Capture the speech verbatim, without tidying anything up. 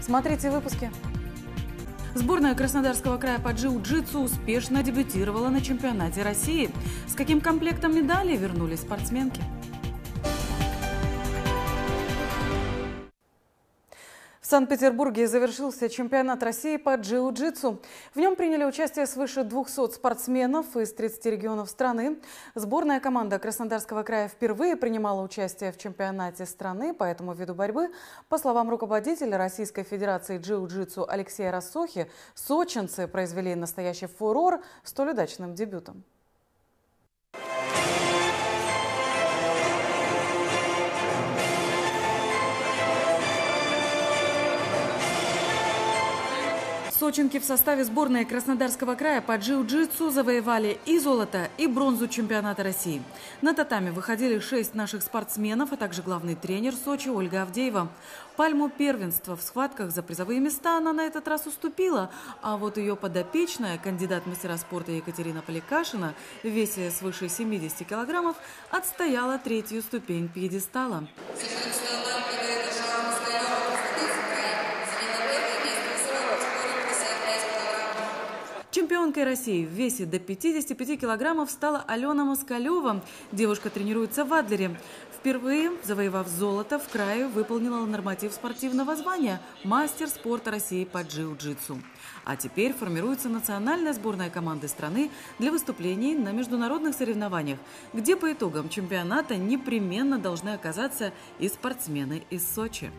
Смотрите выпуски. Сборная Краснодарского края по джиу-джитсу успешно дебютировала на чемпионате России. С каким комплектом медалей вернулись спортсменки? В Санкт-Петербурге завершился чемпионат России по джиу-джитсу. В нем приняли участие свыше двухсот спортсменов из тридцати регионов страны. Сборная команда Краснодарского края впервые принимала участие в чемпионате страны по этому виду борьбы. По словам руководителя Российской федерации джиу-джитсу Алексея Рассохи, сочинцы произвели настоящий фурор столь удачным дебютом. Сочинки в составе сборной Краснодарского края по джиу-джитсу завоевали и золото, и бронзу чемпионата России. На татами выходили шесть наших спортсменов, а также главный тренер Сочи Ольга Авдеева. Пальму первенства в схватках за призовые места она на этот раз уступила, а вот ее подопечная, кандидат в мастера спорта Екатерина Поликашина, в весе свыше семидесяти килограммов, отстояла третью ступень пьедестала. Чемпионкой России в весе до пятидесяти пяти килограммов стала Алёна Москалёва. Девушка тренируется в Адлере. Впервые, завоевав золото, в крае выполнила норматив спортивного звания «Мастер спорта России по джиу-джитсу». А теперь формируется национальная сборная команды страны для выступлений на международных соревнованиях, где по итогам чемпионата непременно должны оказаться и спортсмены из Сочи.